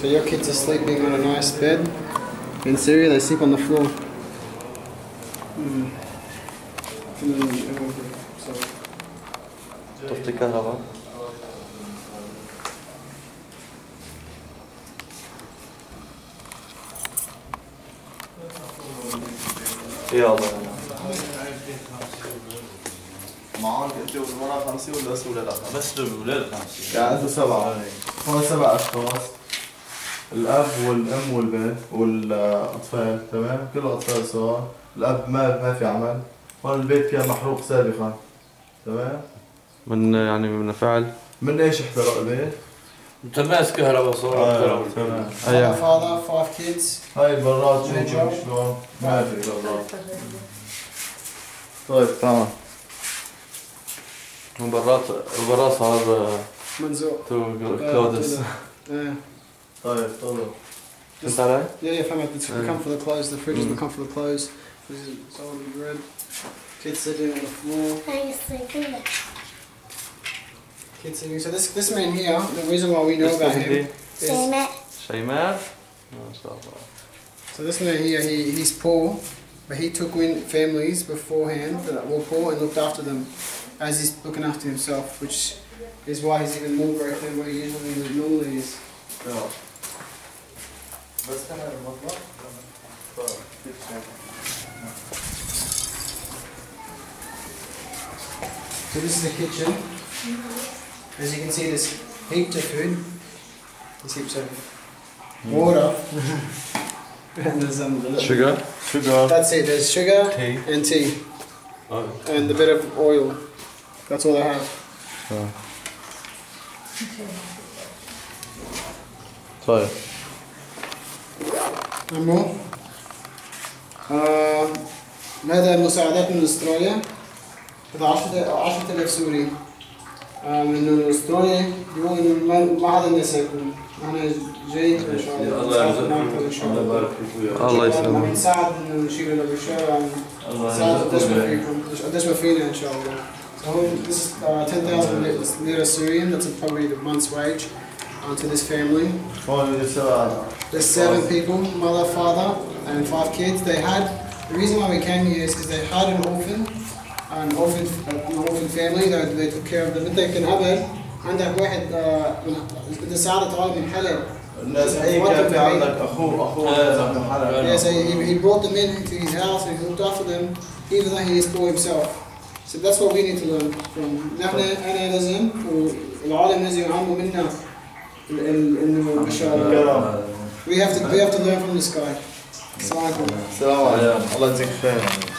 So your kids are sleeping on a nice bed. In Syria, they sleep on the floor. طفت الكهرباء. يا الله. معاهم انت والمرأة 50 ولا بس ولاد 50؟ بس الولاد 50. قعدوا 7. هو 7 أشخاص. الأب والأم والبنت والأطفال، تمام؟ كله أطفال صغار. الأب ما في عمل. هون البيت فيها محروق سابقا، تمام؟ من يعني من فعل؟ من ايش احترق البيت؟ تماس كهرباء صار. تمام. father, 5 kids. هاي البراد شوفوا شلون؟ ما في براد. طيب تمام. البراد صار منزوق. كلودس. ايه. طيب تفضل. فهمت علي؟ Yeah, فهمت. We come for the clothes, the fridge, we come for the clothes. This is all red. Kids sitting on the floor. Kids sitting. So this man here, the reason why we know about him is Sameer. So this man here, he's poor, but he took in families beforehand that were poor and looked after them, as he's looking after himself, which is why he's even more broke than what he normally is. Oh. So this is the kitchen. As you can see, there's heaps of food. There's heaps of water. And there's sugar. That's it. There's sugar, tea. Oh. And a bit of oil. That's all I have. Oh. Okay. So. And more. هذا مساعدات من أستراليا. هذا 10,000 سوري من أستراليا يقولون ما حدا الناس ياكلون. أنا جيت إن شاء الله. الله يبارك فيك. الله يسلمك. ما بنساعد إنه نشيل اللي بالشارع. نساعد قديش ما فيكم قديش ما فينا إن شاء الله. So this is 10,000 lira Syrian. That's probably the month's wage to this family. There's 7 people, mother, father, and 5 kids. They had the reason why we came here is because they had an orphan family that they took care of them. They can have it. عندك واحد ساعدت عالم من حلب. الناس أي كان في عندك أخوه من حلب. Yes, he brought them in into his house and he looked after them, even though he is poor himself. So that's what we need to learn from. نحن أنا لازم والعالم لازم يعلموا منا إنه بشارة. We have to learn from this guy. السلام عليكم. السلام عليكم. الله يجزيك خير.